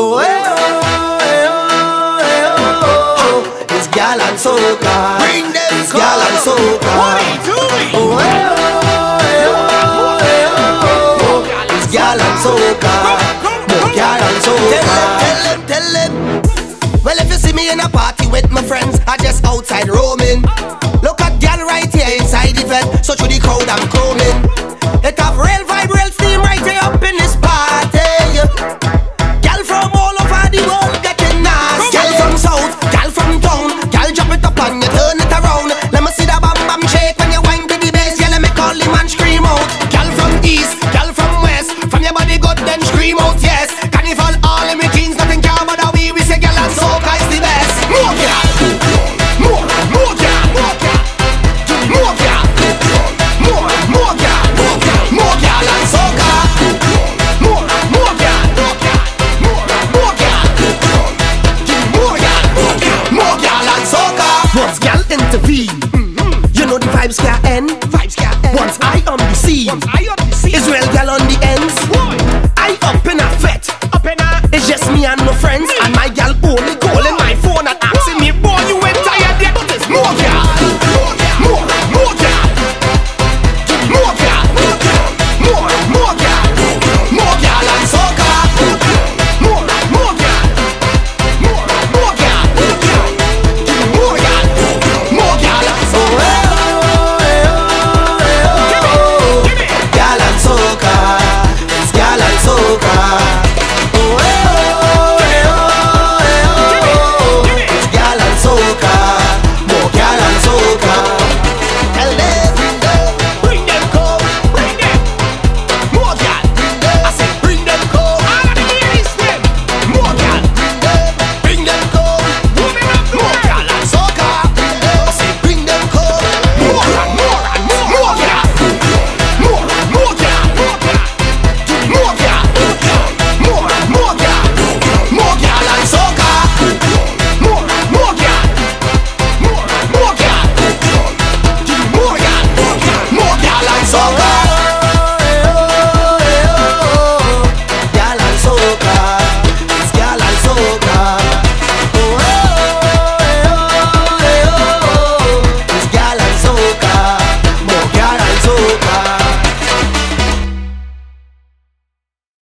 Oh, hey, oh, hey, oh, hey, oh, oh. It's gal and soca. Bring them, it's gal and soca. What are you doing? Oh, hey, oh, hey, oh, hey, oh, oh. It's gal and soca. The gal and soca. Tell them. Well, if you see me in a party with my friends, I just outside roaming. Look at gal right here inside the vent, so through the crowd I'm combing. It have real vibe, real steam right here up in this party. Gal from all over the world getting nasty. Gal from south, gal from town, gal drop it up and you turn it around. Let me see the bam bam shake when you wind to the bass. Yeah, let me call him and scream out. Gal from east, gal from west, from your body good then scream out yes. Carnival all in my jeans, nothing can bother we. We say gal and soca is the best. More gal, more, more gal, more gal, more gal, more, more gal. You know the vibes can't end. Once I on the scene, Israel gal on the ends. I up in a fet. It's just me and my friends and my gal only calling my